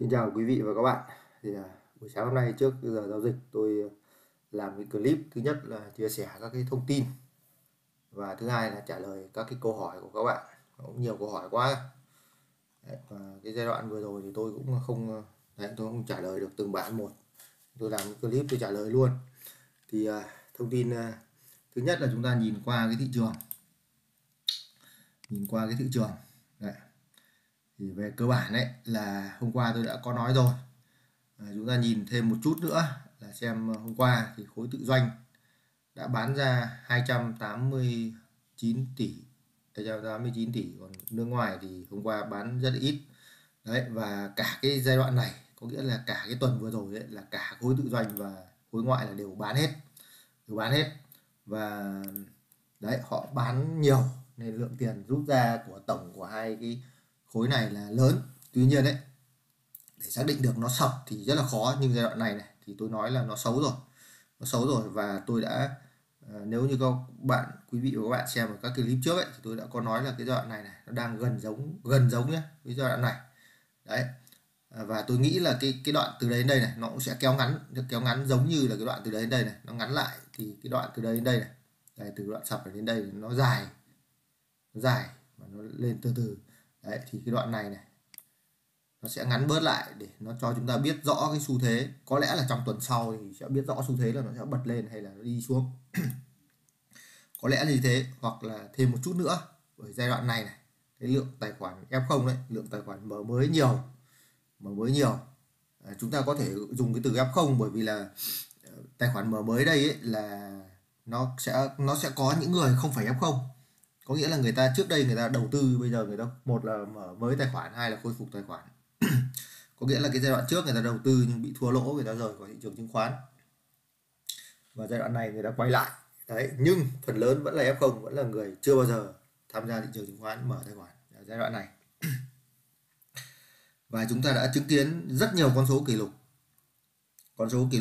Xin chào quý vị và các bạn. Thì buổi sáng hôm nay trước giờ giao dịch tôi làm cái clip, thứ nhất là chia sẻ các cái thông tin và thứ hai là trả lời các cái câu hỏi của các bạn. Cũng nhiều câu hỏi quá. Đấy, và cái giai đoạn vừa rồi thì tôi cũng không trả lời được từng bạn một. Tôi làm cái clip tôi trả lời luôn. Thì thông tin thứ nhất là chúng ta nhìn qua cái thị trường. Đấy. Thì về cơ bản đấy là hôm qua tôi đã có nói rồi, chúng ta nhìn thêm một chút nữa là xem hôm qua thì khối tự doanh đã bán ra 289 tỷ, còn nước ngoài thì hôm qua bán rất ít đấy. Và cả cái giai đoạn này, có nghĩa là cả cái tuần vừa rồi đấy, là cả khối tự doanh và khối ngoại là đều bán hết và đấy, họ bán nhiều nên lượng tiền rút ra của tổng của hai cái khối này là lớn. Tuy nhiên đấy, để xác định được nó sập thì rất là khó, nhưng giai đoạn này thì tôi nói là nó xấu rồi. Và tôi đã, nếu như các bạn quý vị và các bạn xem ở các clip trước ấy, thì tôi đã có nói là cái giai đoạn này nó đang gần giống nhé với giai đoạn này đấy. Và tôi nghĩ là cái đoạn từ đấy đến đây này nó cũng sẽ kéo ngắn giống như là cái đoạn từ đấy đến đây này nó ngắn lại, thì cái đoạn từ đấy đến đây này, từ đoạn sập đến đây nó dài và nó lên từ đấy, thì cái đoạn này nó sẽ ngắn bớt lại để nó cho chúng ta biết rõ cái xu thế. Có lẽ là trong tuần sau thì sẽ biết rõ xu thế là nó sẽ bật lên hay là nó đi xuống có lẽ là như thế, hoặc là thêm một chút nữa. Bởi giai đoạn này cái lượng tài khoản F0 đấy, lượng tài khoản mở mới nhiều, chúng ta có thể dùng cái từ F0 bởi vì là tài khoản mở mới đây ấy, là nó sẽ có những người không phải F0, có nghĩa là người ta trước đây người ta đầu tư, bây giờ người ta một là mở mới tài khoản, hai là khôi phục tài khoản có nghĩa là cái giai đoạn trước người ta đầu tư nhưng bị thua lỗ, người ta rời khỏi thị trường chứng khoán, và giai đoạn này người ta quay lại đấy. Nhưng phần lớn vẫn là F0, vẫn là người chưa bao giờ tham gia thị trường chứng khoán mở tài khoản giai đoạn này và chúng ta đã chứng kiến rất nhiều con số kỷ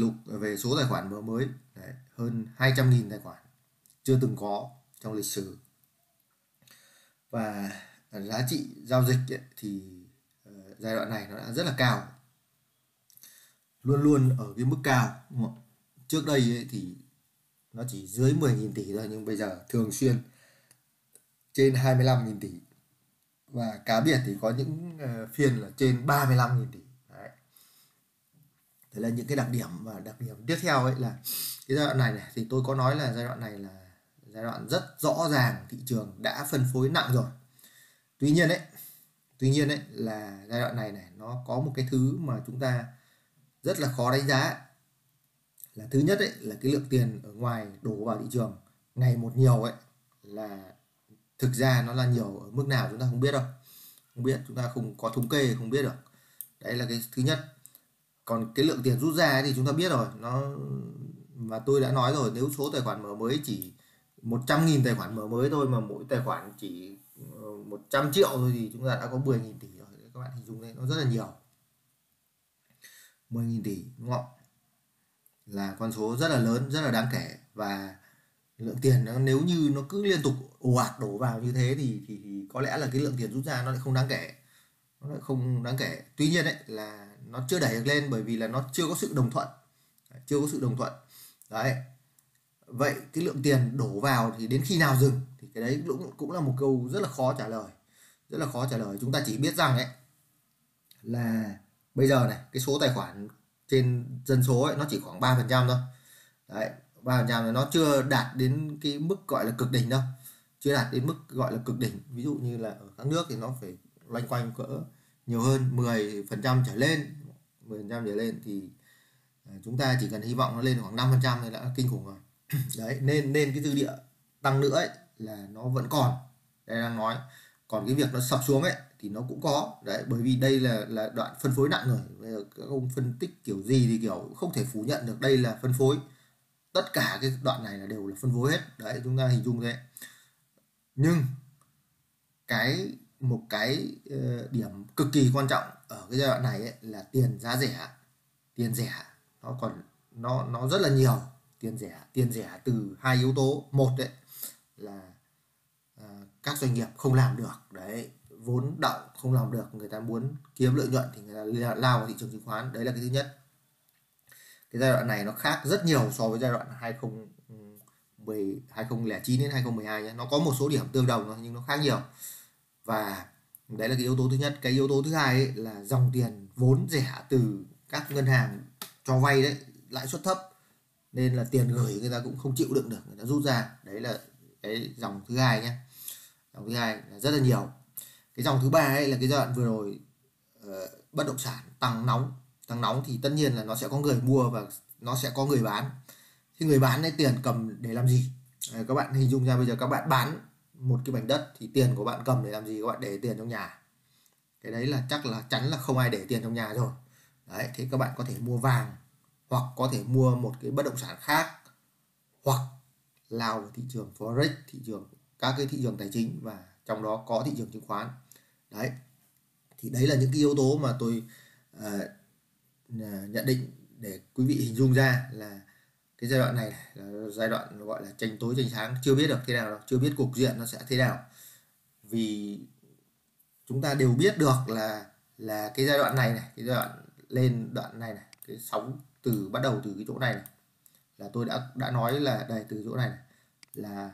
lục về số tài khoản mở mới đấy, hơn 200.000 tài khoản, chưa từng có trong lịch sử. Và giá trị giao dịch ấy, thì giai đoạn này nó đã rất là cao, luôn ở cái mức cao, đúng không? Trước đây ấy, thì nó chỉ dưới 10.000 tỷ thôi, nhưng bây giờ thường xuyên trên 25.000 tỷ và cá biệt thì có những phiên là trên 35.000 tỷ đấy. Thế là những cái đặc điểm. Và đặc điểm tiếp theo ấy là cái giai đoạn này thì tôi có nói là giai đoạn này là giai đoạn rất rõ ràng thị trường đã phân phối nặng rồi. Tuy nhiên là giai đoạn này nó có một cái thứ mà chúng ta rất là khó đánh giá, là thứ nhất ấy, là cái lượng tiền ở ngoài đổ vào thị trường ngày một nhiều ấy, là thực ra nó là nhiều ở mức nào chúng ta không biết, chúng ta không có thống kê, không biết được. Đấy là cái thứ nhất. Còn cái lượng tiền rút ra ấy thì chúng ta biết rồi, mà tôi đã nói rồi, nếu số tài khoản mở mới chỉ 100.000 tài khoản mở mới thôi mà mỗi tài khoản chỉ 100 triệu thôi thì chúng ta đã có 10.000 tỷ rồi. Các bạn hình dung đấy, nó rất là nhiều. 10.000 tỷ đúng không? Là con số rất là lớn, rất là đáng kể. Và lượng tiền nó, nếu như nó cứ liên tục ồ ạt đổ vào như thế thì có lẽ là cái lượng tiền rút ra nó lại không đáng kể. Tuy nhiên đấy là nó chưa đẩy được lên bởi vì là nó chưa có sự đồng thuận. Đấy. Vậy cái lượng tiền đổ vào thì đến khi nào dừng thì cái đấy cũng là một câu rất là khó trả lời. Chúng ta chỉ biết rằng ấy là bây giờ này, cái số tài khoản trên dân số ấy nó chỉ khoảng 3% thôi đấy, 3% nó chưa đạt đến cái mức gọi là cực đỉnh đâu, ví dụ như là ở các nước thì nó phải loanh quanh cỡ nhiều hơn 10% trở lên. Thì chúng ta chỉ cần hy vọng nó lên khoảng 5% thì đã kinh khủng rồi đấy. Nên cái dư địa tăng nữa ấy, là nó vẫn còn, đây đang nói. Còn cái việc nó sập xuống ấy thì nó cũng có đấy, bởi vì đây là đoạn phân phối nặng rồi. Bây giờ các ông phân tích kiểu gì thì kiểu không thể phủ nhận được đây là phân phối, tất cả cái đoạn này là đều là phân phối hết đấy, chúng ta hình dung thế. Nhưng một cái điểm cực kỳ quan trọng ở cái giai đoạn này ấy, là tiền rẻ nó rất là nhiều. Tiền rẻ từ hai yếu tố. Một đấy là các doanh nghiệp không làm được đấy, vốn đọng không làm được, người ta muốn kiếm lợi nhuận thì người ta lao vào thị trường chứng khoán. Đấy là cái thứ nhất. Cái giai đoạn này nó khác rất nhiều so với giai đoạn 2009 đến 2012 nhé. Nó có một số điểm tương đồng thôi nhưng nó khác nhiều. Và đấy là cái yếu tố thứ nhất. Cái yếu tố thứ hai ấy là dòng tiền vốn rẻ từ các ngân hàng cho vay đấy, lãi suất thấp nên là tiền gửi người ta cũng không chịu đựng được, người ta rút ra. Đấy là cái dòng thứ hai nhé. Dòng thứ hai là rất là nhiều. Cái dòng thứ ba ấy là cái giai đoạn vừa rồi bất động sản tăng nóng thì tất nhiên là nó sẽ có người mua và nó sẽ có người bán. Thì người bán lấy tiền cầm để làm gì? Các bạn hình dung ra bây giờ các bạn bán một cái mảnh đất thì tiền của bạn cầm để làm gì? Các bạn để tiền trong nhà. Cái đấy là chắc chắn là không ai để tiền trong nhà rồi. Đấy, thế các bạn có thể mua vàng hoặc có thể mua một cái bất động sản khác hoặc lao vào thị trường forex, thị trường các cái thị trường tài chính và trong đó có thị trường chứng khoán. Đấy. Thì đấy là những cái yếu tố mà tôi nhận định để quý vị hình dung ra là cái giai đoạn này là giai đoạn gọi là tranh tối tranh sáng, chưa biết được thế nào đâu, chưa biết cục diện nó sẽ thế nào. Vì chúng ta đều biết được là cái giai đoạn này, cái giai đoạn lên đoạn này, cái sóng từ bắt đầu từ cái chỗ này, là tôi đã nói là đây, từ chỗ này, là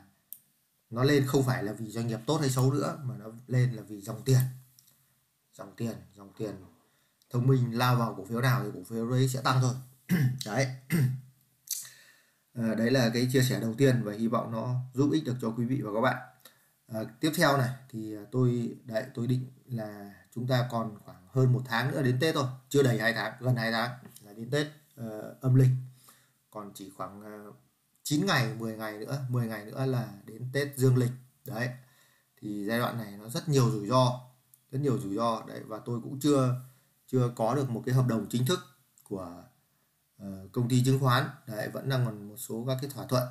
nó lên không phải là vì doanh nghiệp tốt hay xấu nữa mà nó lên là vì dòng tiền thông minh lao vào cổ phiếu nào thì cổ phiếu đấy sẽ tăng thôi. Đấy. Đấy là cái chia sẻ đầu tiên và hy vọng nó giúp ích được cho quý vị và các bạn. Tiếp theo này thì tôi định là chúng ta còn khoảng hơn một tháng nữa đến Tết thôi, chưa đầy 2 tháng, gần 2 tháng là đến Tết âm lịch, còn chỉ khoảng 9 ngày 10 ngày nữa là đến Tết dương lịch. Đấy thì giai đoạn này nó rất nhiều rủi ro đấy, và tôi cũng chưa có được một cái hợp đồng chính thức của công ty chứng khoán. Đấy, vẫn đang còn một số các cái thỏa thuận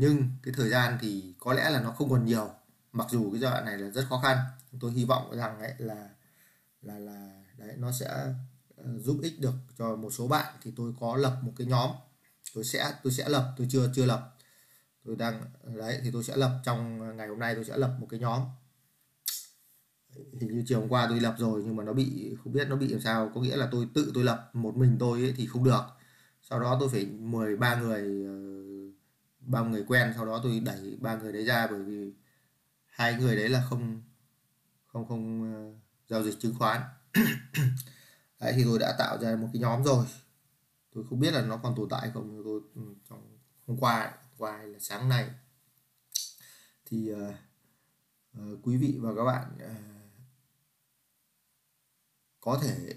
nhưng cái thời gian thì có lẽ là nó không còn nhiều, mặc dù cái giai đoạn này là rất khó khăn. Tôi hy vọng rằng ấy là đấy, nó sẽ giúp ích được cho một số bạn. Thì tôi có lập một cái nhóm, tôi sẽ lập trong ngày hôm nay, tôi sẽ lập một cái nhóm. Hình như chiều hôm qua tôi lập rồi nhưng mà nó bị, không biết nó bị làm sao, có nghĩa là tôi tự lập một mình tôi ấy thì không được, sau đó tôi phải mời 3 người quen, sau đó tôi đẩy 3 người đấy ra, bởi vì 2 người đấy là không giao dịch chứng khoán. Đấy thì tôi đã tạo ra một cái nhóm rồi, tôi không biết là nó còn tồn tại không. Tôi trong hôm qua là sáng nay thì quý vị và các bạn có thể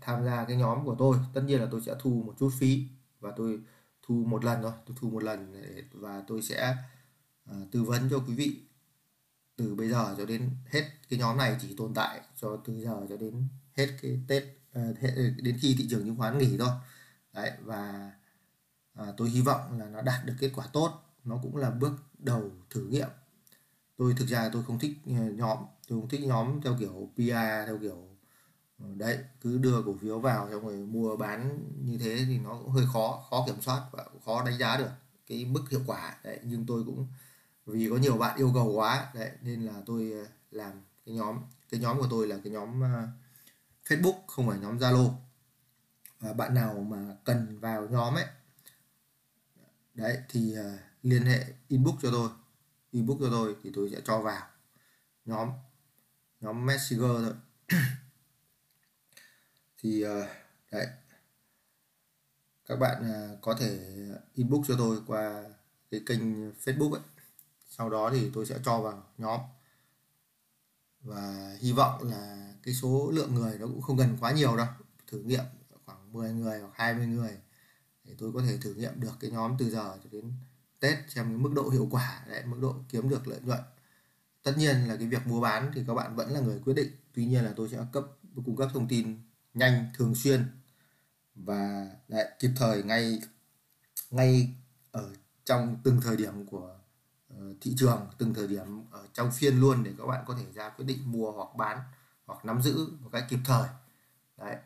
tham gia cái nhóm của tôi. Tất nhiên là tôi sẽ thu một chút phí, và tôi thu một lần thôi, và tôi sẽ tư vấn cho quý vị từ bây giờ cho đến hết. Cái nhóm này chỉ tồn tại cho từ giờ cho đến hết cái Tết, đến khi thị trường chứng khoán nghỉ thôi. Đấy, và tôi hy vọng là nó đạt được kết quả tốt, nó cũng là bước đầu thử nghiệm. Thực ra tôi không thích nhóm, theo kiểu PR, theo kiểu đấy cứ đưa cổ phiếu vào xong rồi mua bán như thế thì nó cũng hơi khó kiểm soát và khó đánh giá được cái mức hiệu quả. Đấy, nhưng tôi cũng vì có nhiều bạn yêu cầu quá đấy nên là tôi làm cái nhóm. Cái nhóm của tôi là cái nhóm Facebook, không phải nhóm Zalo. Và bạn nào mà cần vào nhóm ấy đấy thì liên hệ inbox cho tôi thì tôi sẽ cho vào nhóm Messenger thôi. Thì đấy, các bạn có thể inbox cho tôi qua cái kênh Facebook ấy, sau đó thì tôi sẽ cho vào nhóm. Và hy vọng là cái số lượng người nó cũng không cần quá nhiều đâu, thử nghiệm khoảng 10 người hoặc 20 người để tôi có thể thử nghiệm được cái nhóm từ giờ cho đến Tết, xem cái mức độ hiệu quả, đấy, mức độ kiếm được lợi nhuận. Tất nhiên là cái việc mua bán thì các bạn vẫn là người quyết định, tuy nhiên là tôi sẽ cung cấp thông tin nhanh, thường xuyên và đấy, kịp thời ngay ở trong từng thời điểm của thị trường, từng thời điểm ở trong phiên luôn, để các bạn có thể ra quyết định mua hoặc bán hoặc nắm giữ một cách kịp thời. Đấy.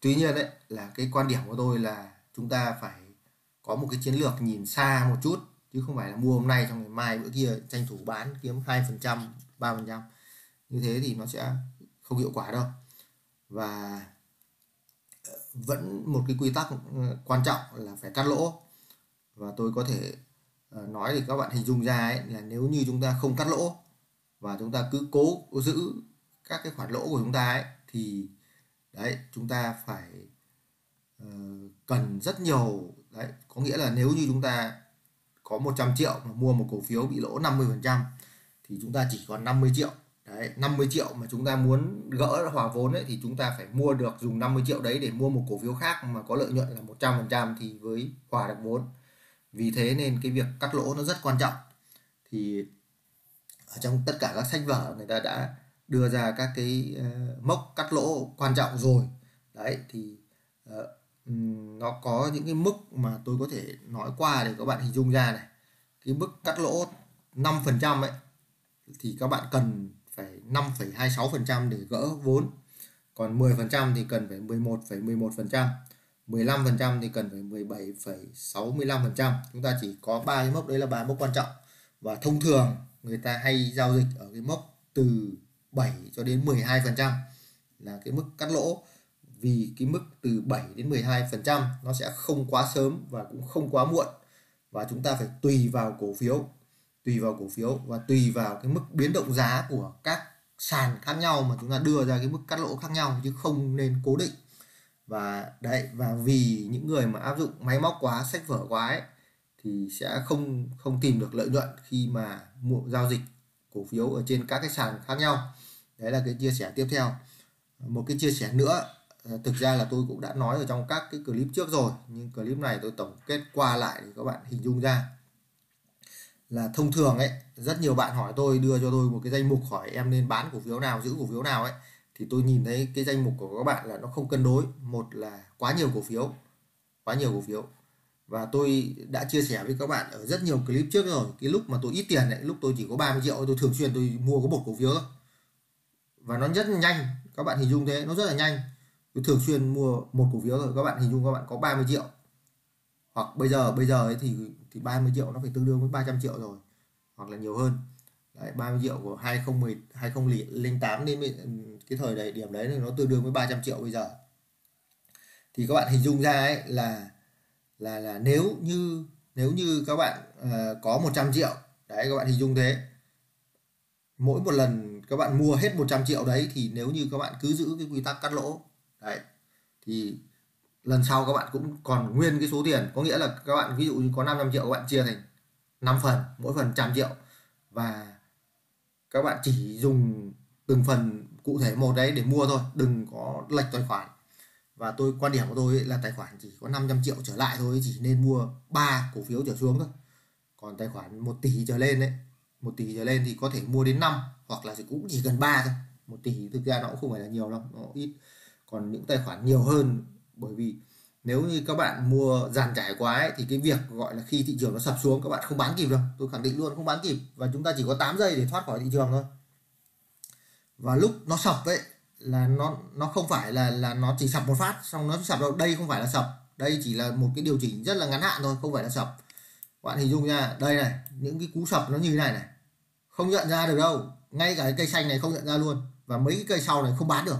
Tuy nhiên đấy là cái quan điểm của tôi là chúng ta phải có một cái chiến lược nhìn xa một chút, chứ không phải là mua hôm nay trong ngày mai bữa kia tranh thủ bán kiếm 2% 3%. Như thế thì nó sẽ không hiệu quả đâu. Và vẫn một cái quy tắc quan trọng là phải cắt lỗ. Và tôi có thể nói thì các bạn hình dung ra ấy, là nếu như chúng ta không cắt lỗ và chúng ta cứ cố giữ các cái khoản lỗ của chúng ta ấy, thì đấy, chúng ta phải cần rất nhiều. Đấy, có nghĩa là nếu như chúng ta có 100 triệu mà mua một cổ phiếu bị lỗ 50% thì chúng ta chỉ còn 50 triệu. Đấy, 50 triệu mà chúng ta muốn gỡ hòa vốn ấy, thì chúng ta phải mua được, dùng 50 triệu đấy để mua một cổ phiếu khác mà có lợi nhuận là 100% thì mới hòa được vốn. Vì thế nên cái việc cắt lỗ nó rất quan trọng. Thì ở trong tất cả các sách vở người ta đã đưa ra các cái mốc cắt lỗ quan trọng rồi. Đấy thì nó có những cái mức mà tôi có thể nói qua để các bạn hình dung ra này. Cái mức cắt lỗ 5% ấy thì các bạn cần phải 5,26% để gỡ vốn. Còn 10% thì cần phải 11,11%, 15% thì cần phải 17,65%. Chúng ta chỉ có 3 cái mốc, đấy là 3 mốc quan trọng. Và thông thường người ta hay giao dịch ở cái mốc từ 7 cho đến 12% là cái mức cắt lỗ. Vì cái mức từ 7 đến 12% nó sẽ không quá sớm và cũng không quá muộn. Và chúng ta phải tùy vào cổ phiếu và tùy vào cái mức biến động giá của các sàn khác nhau mà chúng ta đưa ra cái mức cắt lỗ khác nhau, chứ không nên cố định. Và đấy, và vì những người mà áp dụng máy móc quá, sách vở quá ấy, thì sẽ không tìm được lợi nhuận khi mà giao dịch cổ phiếu ở trên các cái sàn khác nhau. Đấy là cái chia sẻ tiếp theo. Một cái chia sẻ nữa, thực ra là tôi cũng đã nói ở trong các cái clip trước rồi, nhưng clip này tôi tổng kết qua lại để các bạn hình dung ra. Là thông thường ấy, rất nhiều bạn hỏi tôi, đưa cho tôi một cái danh mục hỏi em nên bán cổ phiếu nào, giữ cổ phiếu nào ấy, thì tôi nhìn thấy cái danh mục của các bạn là nó không cân đối. Một là quá nhiều cổ phiếu, và tôi đã chia sẻ với các bạn ở rất nhiều clip trước rồi, cái lúc mà tôi ít tiền ấy, lúc tôi chỉ có 30 triệu tôi thường xuyên tôi mua có một cổ phiếu thôi, và nó rất nhanh. Các bạn hình dung thế, nó rất là nhanh. Tôi thường xuyên mua một cổ phiếu rồi, các bạn hình dung các bạn có 30 triệu. Hoặc bây giờ ấy thì 30 triệu nó phải tương đương với 300 triệu rồi, hoặc là nhiều hơn. Đấy, 30 triệu của 2008 đến cái thời đấy, điểm đấy nó tương đương với 300 triệu bây giờ. Thì các bạn hình dung ra ấy là nếu như các bạn có 100 triệu, đấy các bạn hình dung thế. Mỗi một lần các bạn mua hết 100 triệu đấy thì nếu như các bạn cứ giữ cái quy tắc cắt lỗ, đấy thì lần sau các bạn cũng còn nguyên cái số tiền. Có nghĩa là các bạn ví dụ như có 500 triệu, các bạn chia thành 5 phần, mỗi phần 100 triệu. Và các bạn chỉ dùng từng phần cụ thể một đấy để mua thôi, đừng có lệch tài khoản. Và quan điểm của tôi ấy là tài khoản chỉ có 500 triệu trở lại thôi, chỉ nên mua 3 cổ phiếu trở xuống thôi. Còn tài khoản 1 tỷ trở lên đấy, 1 tỷ trở lên thì có thể mua đến 5, hoặc là cũng chỉ cần 3 thôi. 1 tỷ thực ra nó cũng không phải là nhiều đâu, nó ít. Còn những tài khoản nhiều hơn, bởi vì nếu như các bạn mua dàn trải quá ấy, thì cái việc gọi là khi thị trường nó sập xuống các bạn không bán kịp đâu. Tôi khẳng định luôn, không bán kịp. Và chúng ta chỉ có 8 giây để thoát khỏi thị trường thôi. Và lúc nó sập ấy là nó không phải là nó chỉ sập một phát xong nó sập đâu. Đây không phải là sập, đây chỉ là một cái điều chỉnh rất là ngắn hạn thôi, không phải là sập. Bạn hình dung nha, đây này, những cái cú sập nó như thế này này, không nhận ra được đâu. Ngay cả cái cây xanh này không nhận ra luôn. Và mấy cái cây sau này không bán được.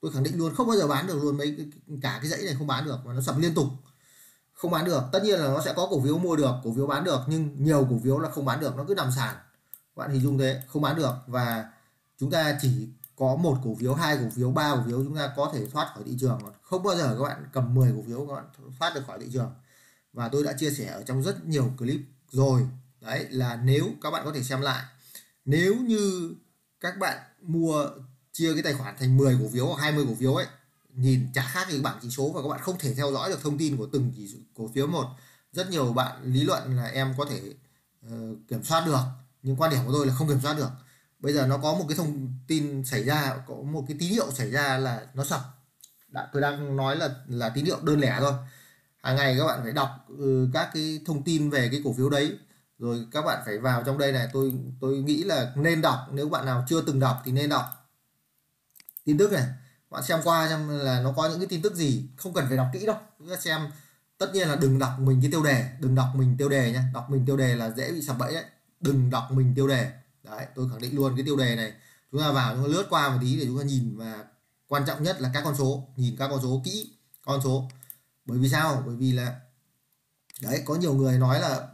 Tôi khẳng định luôn, không bao giờ bán được luôn, cả cái dãy này không bán được, mà nó sập liên tục. Không bán được, tất nhiên là nó sẽ có cổ phiếu mua được, cổ phiếu bán được, nhưng nhiều cổ phiếu là không bán được, nó cứ nằm sàn. Bạn hình dung thế, không bán được. Và chúng ta chỉ có 1 cổ phiếu, 2 cổ phiếu, 3 cổ phiếu chúng ta có thể thoát khỏi thị trường. Không bao giờ các bạn cầm 10 cổ phiếu các bạn thoát được khỏi thị trường. Và tôi đã chia sẻ ở trong rất nhiều clip rồi. Đấy là nếu các bạn có thể xem lại. Nếu như các bạn chia cái tài khoản thành 10 cổ phiếu hoặc 20 cổ phiếu ấy, nhìn chả khác cái bảng chỉ số, và các bạn không thể theo dõi được thông tin của từng cổ phiếu một. Rất nhiều bạn lý luận là em có thể kiểm soát được, nhưng quan điểm của tôi là không kiểm soát được. Bây giờ nó có một cái thông tin xảy ra, có một cái tín hiệu xảy ra là nó sập. Tôi đang nói là tín hiệu đơn lẻ thôi. Hàng ngày các bạn phải đọc các cái thông tin về cái cổ phiếu đấy, rồi các bạn phải vào trong đây này. Tôi nghĩ là nên đọc, nếu bạn nào chưa từng đọc thì nên đọc tin tức này, bạn xem qua xem là nó có những cái tin tức gì, không cần phải đọc kỹ đâu, cứ xem. Tất nhiên là đừng đọc mình cái tiêu đề, đừng đọc mình tiêu đề nhé, đọc mình tiêu đề là dễ bị sập bẫy đấy. Đừng đọc mình tiêu đề, Đấy, tôi khẳng định luôn cái tiêu đề này. Chúng ta vào chúng ta lướt qua một tí để chúng ta nhìn, và quan trọng nhất là các con số, nhìn các con số kỹ, con số. Bởi vì sao? Bởi vì là đấy, có nhiều người nói là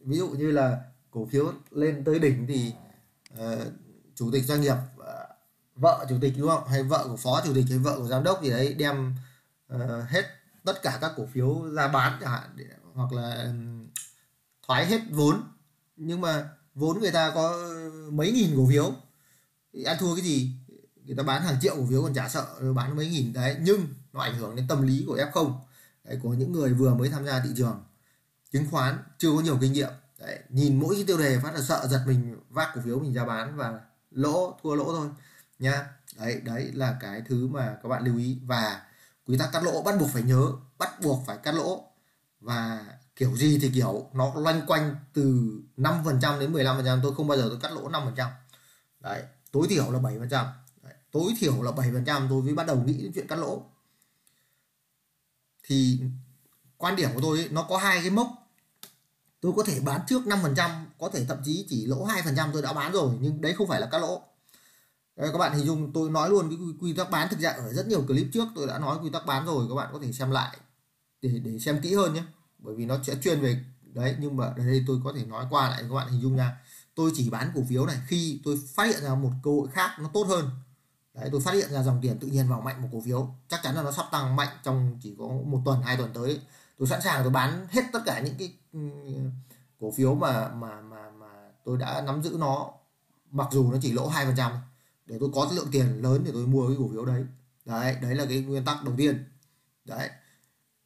ví dụ như là cổ phiếu lên tới đỉnh thì chủ tịch doanh nghiệp, vợ chủ tịch đúng không, hay vợ của phó chủ tịch hay vợ của giám đốc gì đấy đem hết tất cả các cổ phiếu ra bán chẳng hạn, hoặc là thoái hết vốn. Nhưng mà vốn người ta có mấy nghìn cổ phiếu thì ăn thua cái gì, người ta bán hàng triệu cổ phiếu còn chả sợ, bán mấy nghìn đấy. Nhưng nó ảnh hưởng đến tâm lý của F0 đấy, của những người vừa mới tham gia thị trường chứng khoán chưa có nhiều kinh nghiệm đấy, nhìn mỗi cái tiêu đề phát là sợ giật mình, vác cổ phiếu mình ra bán và lỗ, thua lỗ thôi nha. Đấy, đấy là cái thứ mà các bạn lưu ý. Và quy tắc cắt lỗ bắt buộc phải nhớ, bắt buộc phải cắt lỗ, và kiểu gì thì kiểu nó loanh quanh từ 5% đến 15%. Tôi không bao giờ tôi cắt lỗ 5%. Đấy, tối thiểu là 7%. Đấy, tối thiểu là 7% tôi mới bắt đầu nghĩ đến chuyện cắt lỗ. Thì quan điểm của tôi ấy, nó có hai cái mốc. Tôi có thể bán trước 5%, có thể thậm chí chỉ lỗ 2% tôi đã bán rồi, nhưng đấy không phải là cắt lỗ. Đấy, các bạn hình dung, tôi nói luôn cái quy tắc bán, thực ra ở rất nhiều clip trước tôi đã nói quy tắc bán rồi, các bạn có thể xem lại để xem kỹ hơn nhé, bởi vì nó sẽ chuyên về đấy. Nhưng mà ở đây tôi có thể nói qua lại, các bạn hình dung ra, tôi chỉ bán cổ phiếu này khi tôi phát hiện ra một cơ hội khác nó tốt hơn. Đấy, tôi phát hiện ra dòng tiền tự nhiên vào mạnh một cổ phiếu, chắc chắn là nó sắp tăng mạnh trong chỉ có 1 tuần 2 tuần tới, tôi sẵn sàng tôi bán hết tất cả những cái cổ phiếu mà tôi đã nắm giữ nó, mặc dù nó chỉ lỗ 2%, để tôi có lượng tiền lớn để tôi mua cái cổ phiếu đấy. Đấy, đấy là cái nguyên tắc đầu tiên. Đấy,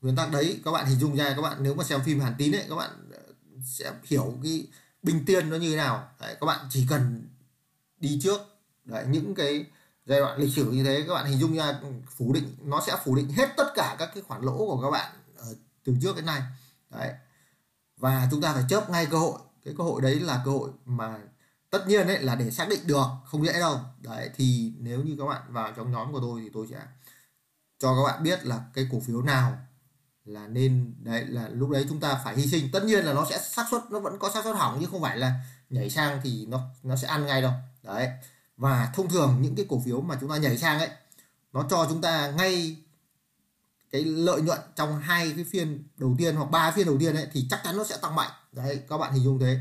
nguyên tắc đấy các bạn hình dung ra, các bạn nếu mà xem phim Hàn Tín ấy, các bạn sẽ hiểu cái bình tiên nó như thế nào. Đấy, các bạn chỉ cần đi trước đấy, những cái giai đoạn lịch sử như thế, các bạn hình dung ra, phủ định, nó sẽ phủ định hết tất cả các cái khoản lỗ của các bạn từ trước đến nay. Đấy, và chúng ta phải chớp ngay cơ hội. Cái cơ hội đấy là cơ hội mà tất nhiên đấy là để xác định được, không dễ đâu. Đấy, thì nếu như các bạn vào trong nhóm của tôi thì tôi sẽ cho các bạn biết là cái cổ phiếu nào là nên, đấy là lúc đấy chúng ta phải hy sinh. Tất nhiên là nó sẽ xác suất, nó vẫn có xác suất hỏng, chứ không phải là nhảy sang thì nó sẽ ăn ngay đâu. Đấy, và thông thường những cái cổ phiếu mà chúng ta nhảy sang ấy, nó cho chúng ta ngay cái lợi nhuận trong 2 cái phiên đầu tiên hoặc 3 phiên đầu tiên ấy, thì chắc chắn nó sẽ tăng mạnh. Đấy, các bạn hình dung thế.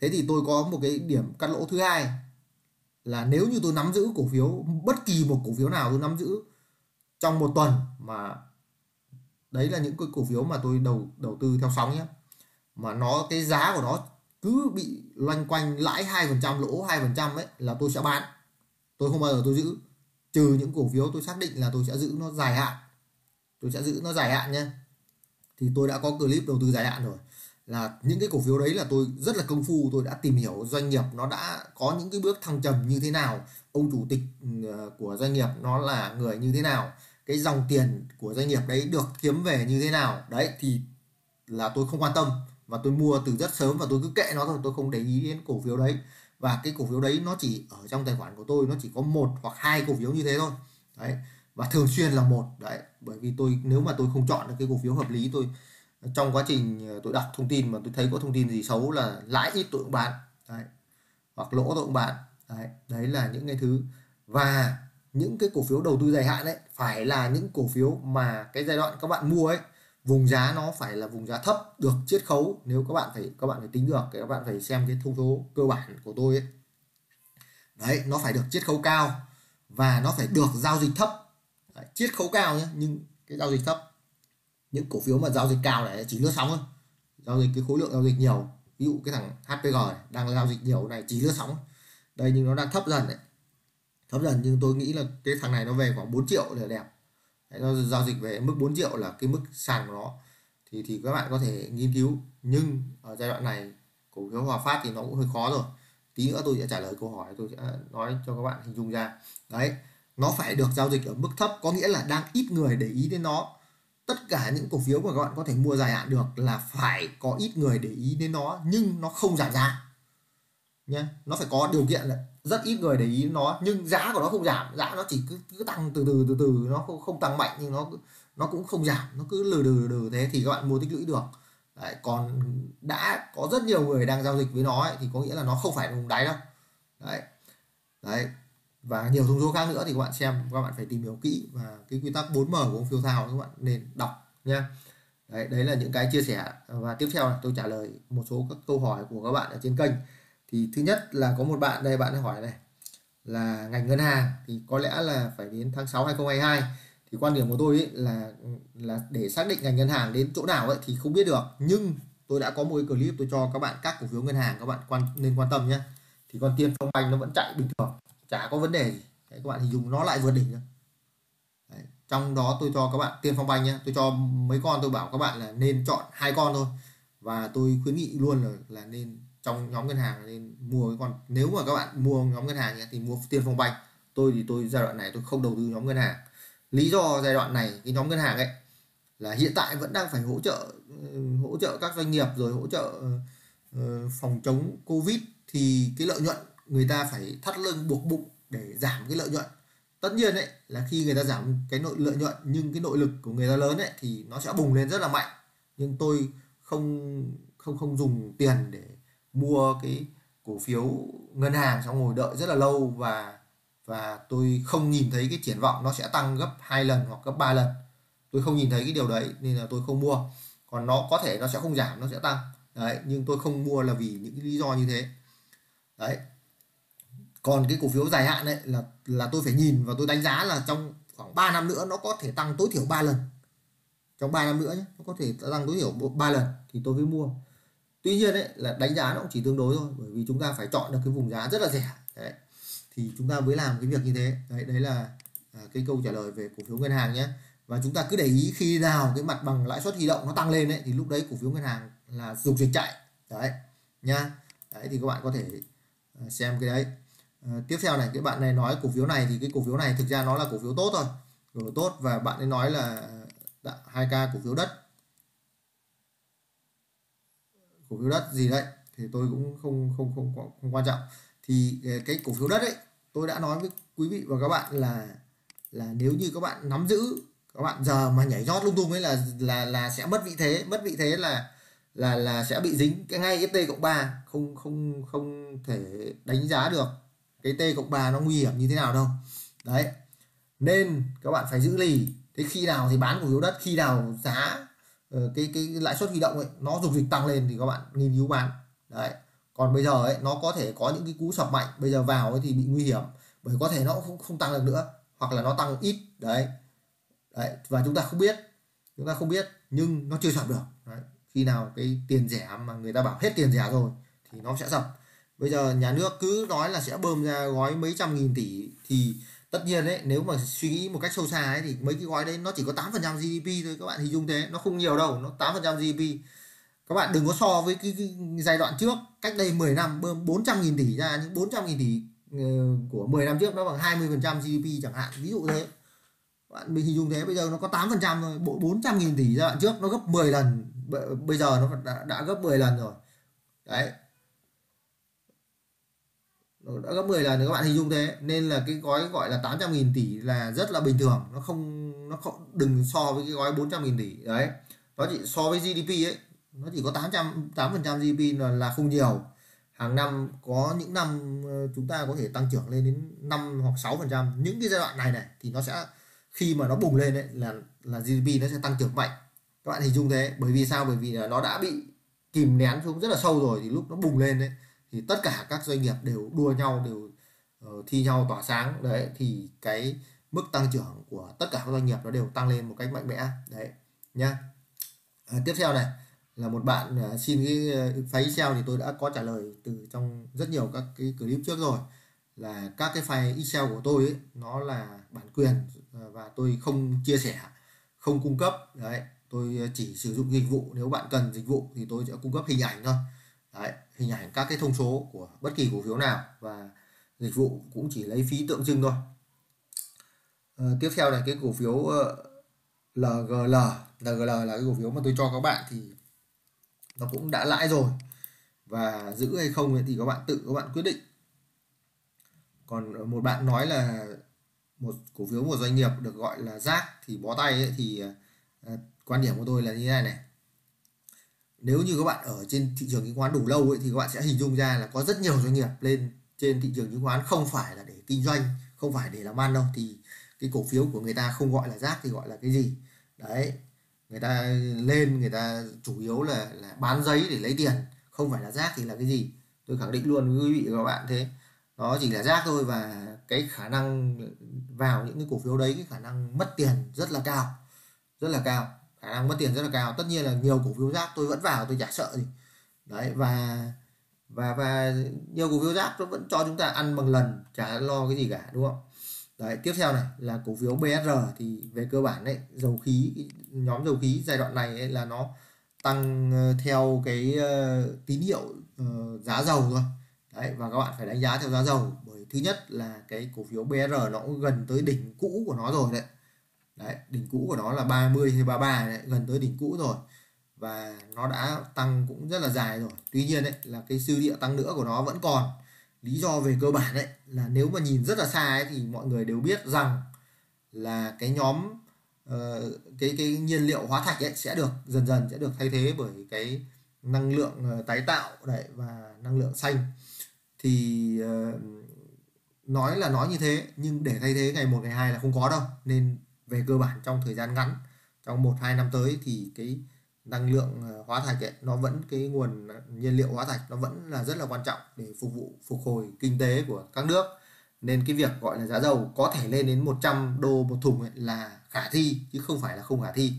Thế thì tôi có một cái điểm cắt lỗ thứ hai, là nếu như tôi nắm giữ cổ phiếu, bất kỳ một cổ phiếu nào tôi nắm giữ trong 1 tuần, mà đấy là những cái cổ phiếu mà tôi đầu tư theo sóng nhé, mà nó cái giá của nó cứ bị loanh quanh lãi 2%, lỗ 2% ấy, là tôi sẽ bán. Tôi không bao giờ tôi giữ, trừ những cổ phiếu tôi xác định là tôi sẽ giữ nó dài hạn. Tôi sẽ giữ nó dài hạn nhé. Thì tôi đã có clip đầu tư dài hạn rồi, là những cái cổ phiếu đấy là tôi rất là công phu, tôi đã tìm hiểu doanh nghiệp nó đã có những cái bước thăng trầm như thế nào, ông chủ tịch của doanh nghiệp nó là người như thế nào, cái dòng tiền của doanh nghiệp đấy được kiếm về như thế nào. Đấy, thì là tôi không quan tâm và tôi mua từ rất sớm, và tôi cứ kệ nó thôi, tôi không để ý đến cổ phiếu đấy. Và cái cổ phiếu đấy nó chỉ ở trong tài khoản của tôi, nó chỉ có 1 hoặc 2 cổ phiếu như thế thôi. Đấy, và thường xuyên là 1. Đấy, bởi vì tôi, nếu mà tôi không chọn được cái cổ phiếu hợp lý, tôi trong quá trình tôi đọc thông tin mà tôi thấy có thông tin gì xấu là lãi ít tôi cũng bán. Đấy, hoặc lỗ tôi cũng bán. Đấy, đấy là những cái thứ. Và những cái cổ phiếu đầu tư dài hạn ấy, phải là những cổ phiếu mà cái giai đoạn các bạn mua ấy, vùng giá nó phải là vùng giá thấp, được chiết khấu. Nếu các bạn phải tính được, các bạn phải xem cái thông số cơ bản của tôi ấy. Đấy, nó phải được chiết khấu cao và nó phải được giao dịch thấp. Đấy, chiết khấu cao nhé, nhưng cái giao dịch thấp. Những cổ phiếu mà giao dịch cao này chỉ lướt sóng thôi, giao dịch cái khối lượng giao dịch nhiều, ví dụ cái thằng HPG này, đang giao dịch nhiều này, chỉ lướt sóng đây, nhưng nó đang thấp dần đấy, thấp dần. Nhưng tôi nghĩ là cái thằng này nó về khoảng 4 triệu là đẹp đấy, nó giao dịch về mức 4 triệu là cái mức sàn của nó, thì các bạn có thể nghiên cứu. Nhưng ở giai đoạn này cổ phiếu Hòa Phát thì nó cũng hơi khó rồi, tí nữa tôi sẽ trả lời câu hỏi, tôi sẽ nói cho các bạn hình dung ra. Đấy, nó phải được giao dịch ở mức thấp, có nghĩa là đang ít người để ý đến nó. Tất cả những cổ phiếu mà các bạn có thể mua dài hạn được là phải có ít người để ý đến nó, nhưng nó không giảm giá nhé. Nó phải có điều kiện là rất ít người để ý đến nó, nhưng giá của nó không giảm, giá nó chỉ cứ tăng từ từ, nó không tăng mạnh, nhưng nó cũng không giảm, nó cứ lừ đừ thế thì các bạn mua tích lũy được. Đấy, còn đã có rất nhiều người đang giao dịch với nó ấy, thì có nghĩa là nó không phải vùng đáy đâu. đấy. Và nhiều thông số khác nữa thì các bạn xem, các bạn phải tìm hiểu kỹ, và cái quy tắc 4M của ông Phiêu Thao các bạn nên đọc nha. Đấy, đấy là những cái chia sẻ, và tiếp theo là tôi trả lời một số các câu hỏi của các bạn ở trên kênh. Thì thứ nhất là có một bạn đây, bạn hỏi này là ngành ngân hàng thì có lẽ là phải đến tháng 6 2022. Thì quan điểm của tôi ấy là để xác định ngành ngân hàng đến chỗ nào ấy thì không biết được, nhưng tôi đã có một cái clip tôi cho các bạn các cổ phiếu ngân hàng các bạn nên quan tâm nhé. Thì con Tiên Phong Banh nó vẫn chạy bình thường, chả có vấn đề gì. Đấy, các bạn thì dùng nó lại vượt đỉnh nữa. Đấy, trong đó tôi cho các bạn Tiên Phong Banh nhé, tôi cho mấy con, tôi bảo các bạn là nên chọn 2 con thôi, và tôi khuyến nghị luôn là nên trong nhóm ngân hàng nên mua cái con, nếu mà các bạn mua nhóm ngân hàng nhé, thì mua Tiên Phong Banh. Tôi thì tôi giai đoạn này tôi không đầu tư nhóm ngân hàng, lý do giai đoạn này cái nhóm ngân hàng ấy là hiện tại vẫn đang phải hỗ trợ các doanh nghiệp, rồi hỗ trợ phòng chống Covid, thì cái lợi nhuận người ta phải thắt lưng buộc bụng để giảm cái lợi nhuận. Tất nhiên ấy là khi người ta giảm cái lợi nhuận nhưng cái nội lực của người ta lớn ấy thì nó sẽ bùng lên rất là mạnh, nhưng tôi không dùng tiền để mua cái cổ phiếu ngân hàng xong ngồi đợi rất là lâu, và tôi không nhìn thấy cái triển vọng nó sẽ tăng gấp 2 lần hoặc gấp 3 lần. Tôi không nhìn thấy cái điều đấy nên là tôi không mua. Còn nó có thể nó sẽ không giảm, nó sẽ tăng. Đấy, nhưng tôi không mua là vì những lý do như thế. Đấy. Còn cái cổ phiếu dài hạn đấy là tôi phải nhìn và tôi đánh giá là trong khoảng 3 năm nữa nó có thể tăng tối thiểu 3 lần. Trong 3 năm nữa nhé, nó có thể tăng tối thiểu 3 lần thì tôi mới mua. Tuy nhiên đấy là đánh giá nó cũng chỉ tương đối thôi, bởi vì chúng ta phải chọn được cái vùng giá rất là rẻ. Đấy. Thì chúng ta mới làm cái việc như thế. Đấy là cái câu trả lời về cổ phiếu ngân hàng nhé. Và chúng ta cứ để ý khi nào cái mặt bằng lãi suất huy động nó tăng lên ấy, thì lúc đấy cổ phiếu ngân hàng là dục dịch chạy đấy nha. Đấy thì các bạn có thể xem cái đấy. Tiếp theo này, cái bạn này nói cổ phiếu này, thì cái cổ phiếu này thực ra nó là cổ phiếu tốt thôi, cổ phiếu tốt, và bạn ấy nói là 2K cổ phiếu đất gì đấy thì tôi cũng không quan trọng. Thì cái cổ phiếu đất ấy tôi đã nói với quý vị và các bạn là nếu như các bạn nắm giữ, các bạn giờ mà nhảy nhót lung tung ấy là sẽ mất vị thế, là sẽ bị dính cái ngay cái T+3, không thể đánh giá được cái T+3 nó nguy hiểm như thế nào đâu. Đấy. Nên các bạn phải giữ lì. Thế khi nào thì bán cổ phiếu đất, khi nào giá cái lãi suất huy động ấy nó dục dịch tăng lên thì các bạn nghiên cứu bán. Đấy. Còn bây giờ ấy nó có thể có những cái cú sập mạnh, bây giờ vào ấy thì bị nguy hiểm, bởi có thể nó cũng không tăng được nữa, hoặc là nó tăng ít đấy. Đấy, và chúng ta không biết, nhưng nó chưa sập được. Đấy, khi nào cái tiền rẻ mà người ta bảo hết tiền rẻ rồi thì nó sẽ sập. Bây giờ nhà nước cứ nói là sẽ bơm ra gói mấy trăm nghìn tỷ, thì tất nhiên đấy, nếu mà suy nghĩ một cách sâu xa ấy thì mấy cái gói đấy nó chỉ có 8% GDP thôi, các bạn hình dung thế, nó không nhiều đâu, nó 8% GDP. Các bạn đừng có so với cái giai đoạn trước, cách đây 10 năm bơm 400.000 tỷ ra, những 400.000 tỷ của 10 năm trước nó bằng 20% GDP chẳng hạn, ví dụ thế. Bạn mình hình dung thế, bây giờ nó có 8% thôi, bộ 400.000 tỷ giai đoạn trước nó gấp 10 lần, bây giờ nó đã gấp 10 lần rồi. Đấy. Nó đã gấp 10 lần, các bạn hình dung thế, nên là cái gói gọi là 800.000 tỷ là rất là bình thường, nó không đừng so với cái gói 400.000 tỷ đấy. Nó chỉ so với GDP ấy, nó chỉ có 8% GDP là không nhiều. Hàng năm có những năm chúng ta có thể tăng trưởng lên đến 5 hoặc 6%. Những cái giai đoạn này thì nó sẽ, khi mà nó bùng lên ấy, là GDP nó sẽ tăng trưởng mạnh. Các bạn hình dung thế, bởi vì sao? Bởi vì là nó đã bị kìm nén xuống rất là sâu rồi, thì lúc nó bùng lên ấy, thì tất cả các doanh nghiệp đều đua nhau, đều thi nhau tỏa sáng đấy, thì cái mức tăng trưởng của tất cả các doanh nghiệp nó đều tăng lên một cách mạnh mẽ đấy nhá. Tiếp theo này là một bạn xin cái file Excel, thì tôi đã có trả lời từ trong rất nhiều các cái clip trước rồi, là các cái file Excel của tôi ấy, nó là bản quyền và tôi không chia sẻ, không cung cấp đấy. Tôi chỉ sử dụng dịch vụ, nếu bạn cần dịch vụ thì tôi sẽ cung cấp hình ảnh thôi đấy, hình ảnh các cái thông số của bất kỳ cổ phiếu nào, và dịch vụ cũng chỉ lấy phí tượng trưng thôi. Tiếp theo là cái cổ phiếu LGL là cái cổ phiếu mà tôi cho các bạn, thì nó cũng đã lãi rồi, và giữ hay không thì các bạn quyết định. Còn một bạn nói là một cổ phiếu, một doanh nghiệp được gọi là rác thì bó tay ấy, thì quan điểm của tôi là như thế này. Nếu như các bạn ở trên thị trường chứng khoán đủ lâu ấy, thì các bạn sẽ hình dung ra là có rất nhiều doanh nghiệp lên trên thị trường chứng khoán không phải là để kinh doanh, không phải để làm ăn đâu, thì cái cổ phiếu của người ta không gọi là rác thì gọi là cái gì đấy. Người ta lên người ta chủ yếu là bán giấy để lấy tiền, không phải là rác thì là cái gì. Tôi khẳng định luôn với quý vị và các bạn, thế nó chỉ là rác thôi, và cái khả năng vào những cái cổ phiếu đấy, cái khả năng mất tiền rất là cao, rất là cao, khả năng mất tiền rất là cao. Tất nhiên là nhiều cổ phiếu rác tôi vẫn vào, tôi chả sợ gì đấy, và nhiều cổ phiếu rác nó vẫn cho chúng ta ăn bằng lần, chả lo cái gì cả, đúng không? Đấy, tiếp theo này là cổ phiếu BSR. Thì về cơ bản đấy, dầu khí, nhóm dầu khí giai đoạn này ấy là nó tăng theo cái tín hiệu giá dầu thôi đấy, và các bạn phải đánh giá theo giá dầu, bởi thứ nhất là cái cổ phiếu BSR nó cũng gần tới đỉnh cũ của nó rồi đấy. Đấy, đỉnh cũ của nó là 30 hay 33 đấy, gần tới đỉnh cũ rồi, và nó đã tăng cũng rất là dài rồi. Tuy nhiên đấy là cái dư địa tăng nữa của nó vẫn còn. Lý do về cơ bản đấy là nếu mà nhìn rất là xa ấy, thì mọi người đều biết rằng là cái nhóm cái nhiên liệu hóa thạch ấy sẽ được dần dần thay thế bởi cái năng lượng tái tạo đấy và năng lượng xanh. Thì nói là nói như thế, nhưng để thay thế ngày 1 ngày 2 là không có đâu. Nên về cơ bản trong thời gian ngắn, trong 1-2 năm tới thì cái năng lượng hóa thạch ấy, nó vẫn, cái nguồn nhiên liệu hóa thạch nó vẫn là rất là quan trọng để phục hồi kinh tế của các nước. Nên cái việc gọi là giá dầu có thể lên đến 100 đô một thùng ấy là khả thi, chứ không phải là không khả thi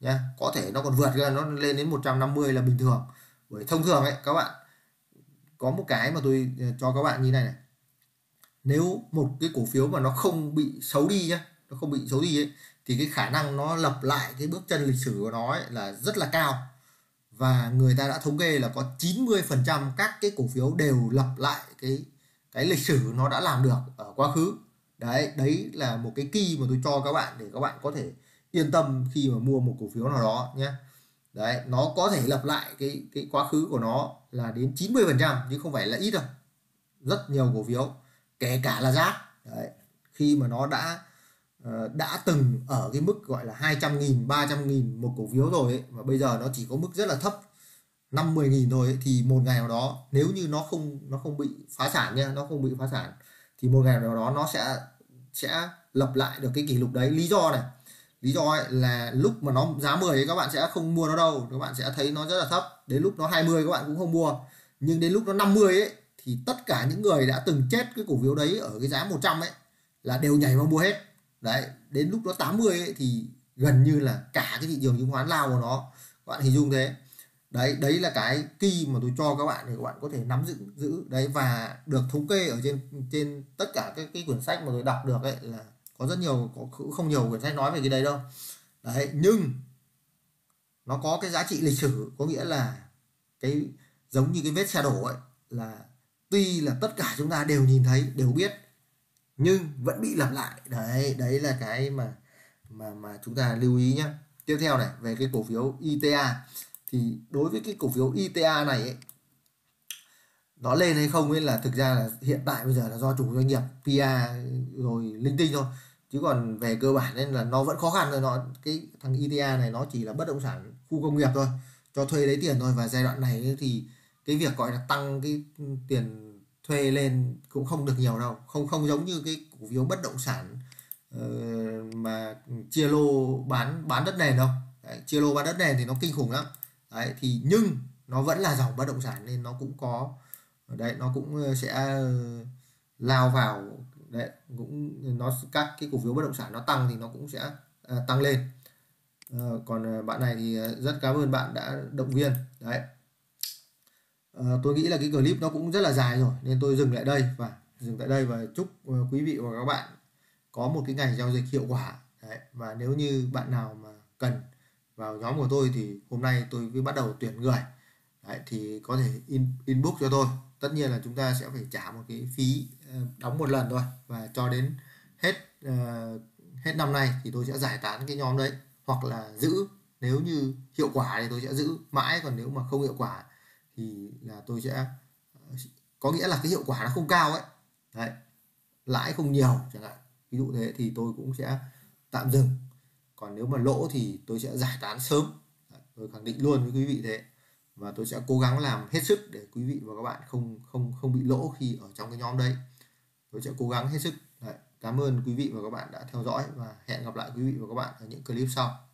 nhá. Có thể nó còn vượt ra, nó lên đến 150 là bình thường. Bởi thông thường ấy các bạn, có một cái mà tôi cho các bạn như này này, nếu một cái cổ phiếu mà nó không bị xấu đi nhá, nó không bị xấu đi ấy, thì cái khả năng nó lập lại cái bước chân lịch sử của nó ấy là rất là cao. Và người ta đã thống kê là có 90% các cái cổ phiếu đều lập lại cái lịch sử nó đã làm được ở quá khứ. Đấy là một cái key mà tôi cho các bạn để các bạn có thể yên tâm khi mà mua một cổ phiếu nào đó nhé. Đấy, nó có thể lập lại cái quá khứ của nó là đến 90%, chứ không phải là ít đâu. Rất nhiều cổ phiếu, kể cả là rác đấy, khi mà nó đã từng ở cái mức gọi là 200.000, 300.000 một cổ phiếu rồi ấy, mà bây giờ nó chỉ có mức rất là thấp 50.000 thôi ấy, thì một ngày nào đó, nếu như nó không bị phá sản nha, nó không bị phá sản, thì một ngày nào đó nó sẽ lập lại được cái kỷ lục đấy. Lý do là lúc mà nó giá 10 ấy, các bạn sẽ không mua nó đâu, các bạn sẽ thấy nó rất là thấp. Đến lúc nó 20 các bạn cũng không mua, nhưng đến lúc nó 50 ấy thì tất cả những người đã từng chết cái cổ phiếu đấy ở cái giá 100 ấy là đều nhảy vào mua hết. Đấy, đến lúc nó 80 ấy, thì gần như là cả cái thị trường chứng khoán lao vào nó, các bạn hình dung thế. Đấy là cái key mà tôi cho các bạn để các bạn có thể nắm giữ đấy, và được thống kê ở trên tất cả cái quyển sách mà tôi đọc được ấy, là có rất nhiều, có không nhiều quyển sách nói về cái đấy đâu. Đấy, nhưng nó có cái giá trị lịch sử, có nghĩa là cái giống như cái vết xe đổ ấy, là tuy là tất cả chúng ta đều nhìn thấy, đều biết, nhưng vẫn bị lặp lại. Đấy là cái mà chúng ta lưu ý nhé. Tiếp theo này, về cái cổ phiếu ITA. Thì đối với cái cổ phiếu ITA này ấy, nó lên hay không ấy là thực ra là hiện tại bây giờ là do chủ doanh nghiệp PR rồi linh tinh thôi, chứ còn về cơ bản nên là nó vẫn khó khăn rồi. Cái thằng ITA này nó chỉ là bất động sản khu công nghiệp thôi, cho thuê lấy tiền thôi, và giai đoạn này thì cái việc gọi là tăng cái tiền thuê lên cũng không được nhiều đâu, không giống như cái cổ phiếu bất động sản mà chia lô bán đất nền đâu. Đấy, chia lô bán đất nền thì nó kinh khủng lắm. Đấy, thì nhưng nó vẫn là dòng bất động sản nên nó cũng có đấy, nó cũng sẽ lao vào đấy, cũng nó các cái cổ phiếu bất động sản nó tăng thì nó cũng sẽ tăng lên. Còn bạn này thì rất cảm ơn bạn đã động viên đấy. Tôi nghĩ là cái clip nó cũng rất là dài rồi nên tôi dừng tại đây và chúc quý vị và các bạn có một cái ngày giao dịch hiệu quả. Đấy, và nếu như bạn nào mà cần vào nhóm của tôi thì hôm nay tôi mới bắt đầu tuyển người. Đấy, thì có thể inbox cho tôi. Tất nhiên là chúng ta sẽ phải trả một cái phí đóng một lần thôi, và cho đến hết năm nay thì tôi sẽ giải tán cái nhóm đấy, hoặc là giữ, nếu như hiệu quả thì tôi sẽ giữ mãi, còn nếu mà không hiệu quả thì là tôi sẽ, có nghĩa là cái hiệu quả nó không cao ấy, đấy, lãi không nhiều chẳng hạn, ví dụ thế, thì tôi cũng sẽ tạm dừng. Còn nếu mà lỗ thì tôi sẽ giải tán sớm. Đấy, tôi khẳng định luôn với quý vị thế. và tôi sẽ cố gắng làm hết sức để quý vị và các bạn không bị lỗ khi ở trong cái nhóm đấy. Tôi sẽ cố gắng hết sức. Đấy, cảm ơn quý vị và các bạn đã theo dõi và hẹn gặp lại quý vị và các bạn ở những clip sau.